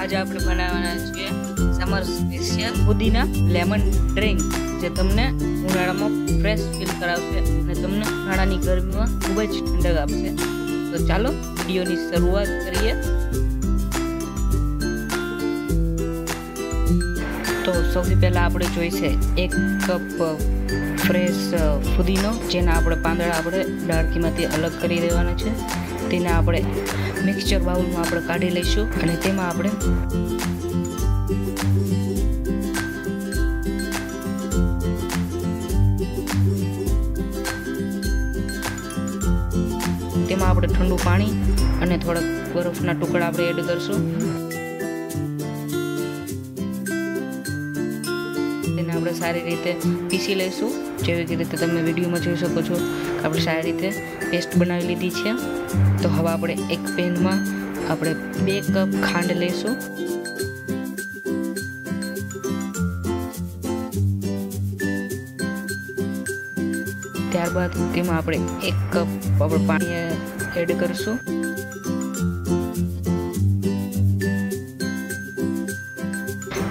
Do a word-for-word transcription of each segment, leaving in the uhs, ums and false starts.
आज આપણે બનાવવાના છે સમર સ્પેશિયલ પુદીના લેમન ડ્રિંક, જે તમને ઉનાળામાં ફ્રેશ ફીલ કરાવશે અને તમને ઉનાળાની ગરમીમાં ખૂબ જ ઠંડક આપશે। તો ચાલો વિડિયોની શરૂઆત કરીએ। તો સૌથી પહેલા આપણે જોઈશે એક કપ ફ્રેશ પુદીનો, જેના આપણે પાંદડા આપણે ડાળખીમાંથી અલગ કરી દેવાના છે। તેને આપણે મિક્સચર બાઉલમાં આપણે કાઢી લઈશું અને તેમાં આપણે તેમાં આપણે ઠંડુ પાણી અને થોડાક બરફના ટુકડા આપણે એડ કરશું। તેને આપણે સારી રીતે પીસી લઈશું, જેવી કે રીતે તમે વિડીયોમાં જોઈ શકો છો કે આપણે સારી રીતે પેસ્ટ બનાવી લીધી છે। તો હવે આપણે એક પેનમાં આપણે બે કપ ખાંડ લઈશું। ત્યારબાદ તેમાં આપણે એક કપ આપણે પાણી એડ કરશું।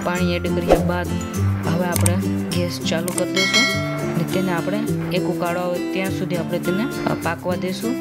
પાણી એડ કર્યા બાદ હવે આપણે ગેસ ચાલુ કરી દઈશું અને તેને આપણે એક ઉકાળો આવે ત્યાં સુધી આપણે તેને પાકવા દઈશું।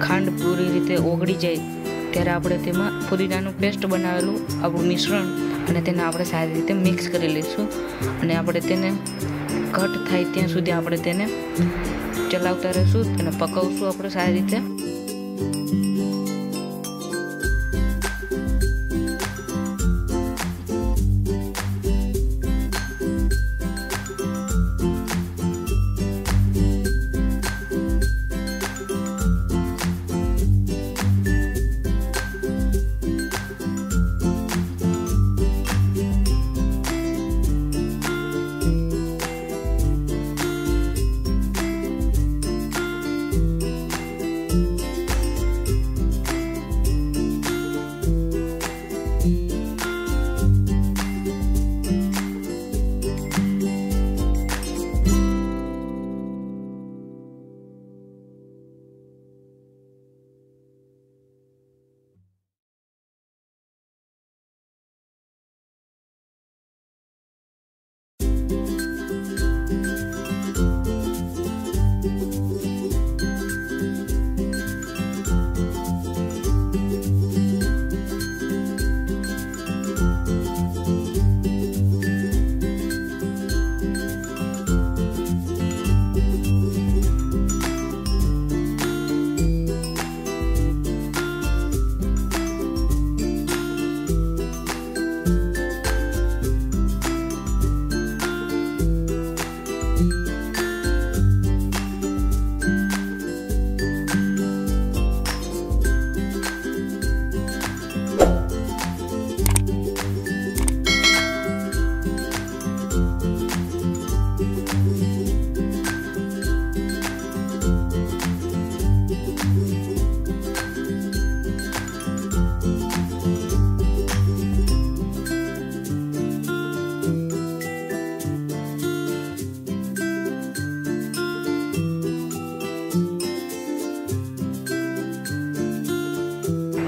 ખાંડ પૂરી રીતે ઓગળી જાય ત્યારે આપણે તેમાં પુદીનાનું પેસ્ટ બનાવેલું આપણું મિશ્રણ અને તેને આપણે સારી રીતે મિક્સ કરી લઈશું અને આપણે તેને ઘટ થાય ત્યાં સુધી આપણે તેને ચલાવતા રહીશું, તેને પકવશું આપણે સારી રીતે।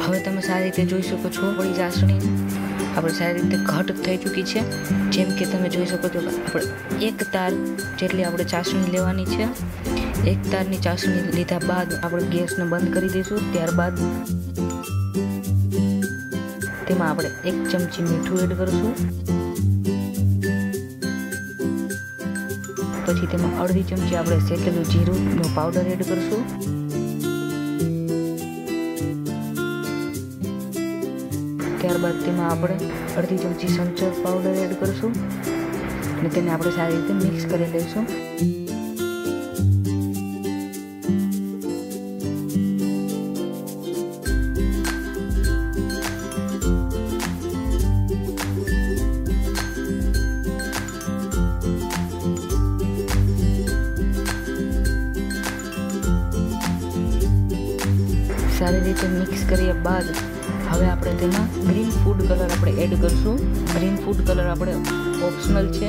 હવે તમે સારી રીતે જોઈ શકો છો, આપણી ચાસણી આપણે સારી રીતે ઘટ થઈ ચૂકી છે, જેમ કે તમે જોઈ શકો છો. આપણે એક તાર જેટલી આપણે ચાસણી લેવાની છે. એક તારની ચાસણી લીધા બાદ આપણે ગેસને બંધ કરી દઈશું. ત્યારબાદ તેમાં આપણે એક ચમચી મીઠું એડ કરીશું. પછી તેમાં અડધી ચમચી આપણે શેકેલું જીરુંનો પાવડર એડ કરીશું. ત્યારબાદ તેમાં આપણે અડધી ચમચી સંચર પાવડર એડ કરીશું અને તેને આપણે સારી રીતે મિક્સ કરી લઈશું. સારી રીતે મિક્સ કર્યા બાદ હવે આપણે તેમાં ગ્રીન ફૂડ કલર આપણે એડ કરશું. ગ્રીન ફૂડ કલર આપણે ઓપ્શનલ છે.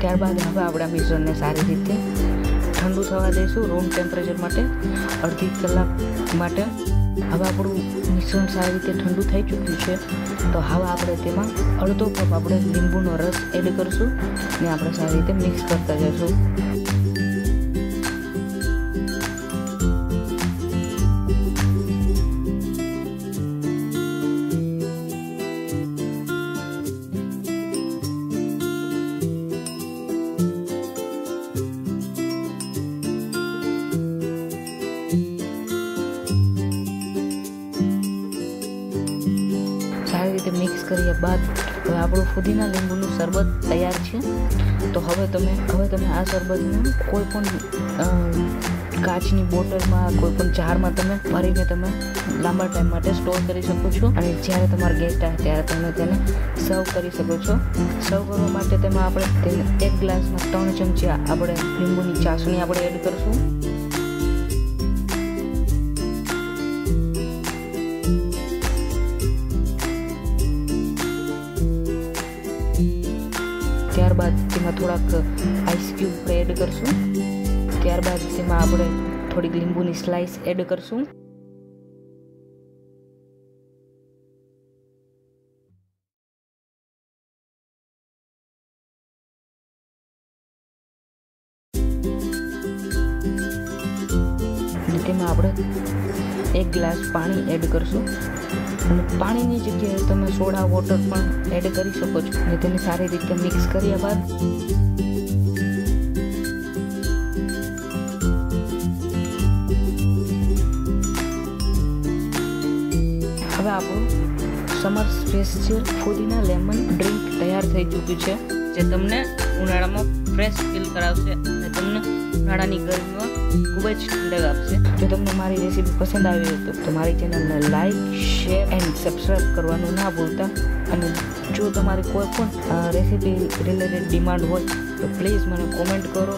ત્યારબાદ હવે આપણે આ મિશ્રણને સારી રીતે ઠંડુ થવા દઈશું રૂમ ટેમ્પરેચર માટે અડધી કલાક માટે. હવે આપણું મિશ્રણ સારી રીતે ઠંડુ થઈ ચૂક્યું છે, તો હવે આપણે તેમાં અડધો કપ આપણે લીંબુનો રસ એડ કરીશું અને આપણે સારી રીતે મિક્સ કરતા જઈશું. રીતે મિક્સ કર્યા બાદ હવે આપણું ફુદીના લીંબુનું શરબત તૈયાર છે. તો હવે તમે હવે તમે આ શરબતને કોઈ પણ કાચની બોટલમાં કોઈ પણ જારમાં તમે ભરીને તમે લાંબા ટાઈમ માટે સ્ટોર કરી શકો છો અને જ્યારે તમારો ગેસ્ટ આવે ત્યારે તમે તેને સર્વ કરી શકો છો. સર્વ કરવા માટે તેમાં આપણે તેને એક ગ્લાસમાં ત્રણ ચમચી આપણે લીંબુની ચાસણી આપણે એડ કરીશું. ત્યારબાદ તેમાં થોડાક આઈસ ક્યુબ એડ કરશું. ત્યારબાદ તેમાં આપણે થોડીક લીંબુની સ્લાઈસ એડ કરશું. તેમાં આપણે એક ગ્લાસ પાણી એડ કરશું. પાણીની જગ્યાએ તમે સોડા વોટર પણ એડ કરી શકો છો અને તેને સારી રીતે મિક્સ કર્યા બાદ હવે આપણું સમર સ્પેશિયલ ફુદીના લેમન ડ્રિંક તૈયાર થઈ ચૂક્યું છે, જે તમને ઉનાળામાં ફ્રેશ ફીલ કરાવશે અને તમને ઉનાળાની ગરમીમાં ખૂબ જ ઠંડક આપશે. જો તમને મારી રેસીપી પસંદ આવી હોય તો મારી ચેનલને લાઇક, શેર એન્ડ સબસ્ક્રાઈબ કરવાનું ના ભૂલતા. અને જો તમારી કોઈ પણ રેસીપી રિલેટેડ ડિમાન્ડ હોય તો પ્લીઝ મને કોમેન્ટ કરો.